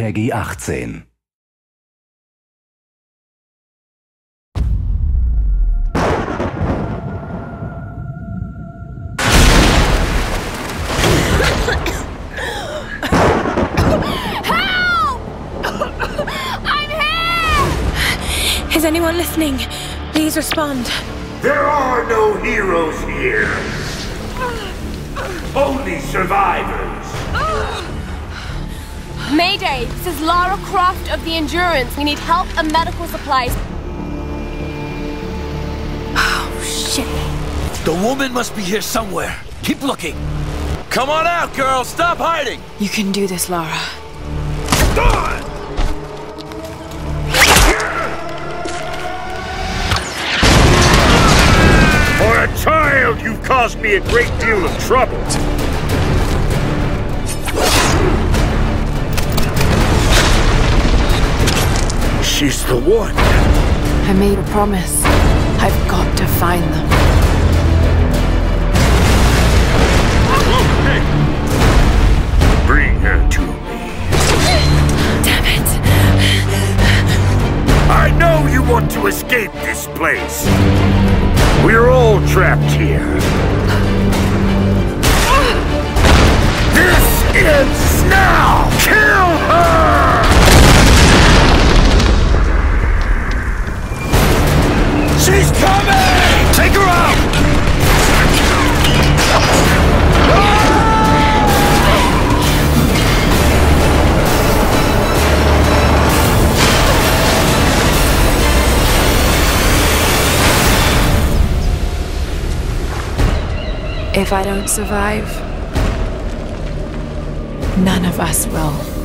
Peggy 18. Is anyone listening? Please respond. There are no heroes here. Only survivors. Mayday, this is Lara Croft of the Endurance. We need help and medical supplies. Oh, shit. The woman must be here somewhere. Keep looking. Come on out, girl. Stop hiding. You can do this, Lara. Stop! For a child, you've caused me a great deal of trouble. She's the one. I made a promise. I've got to find them. Okay. Bring her to me. Damn it! I know you want to escape this place. We're all trapped here. This ends now! Kill her! She's coming! Take her out! If I don't survive, none of us will.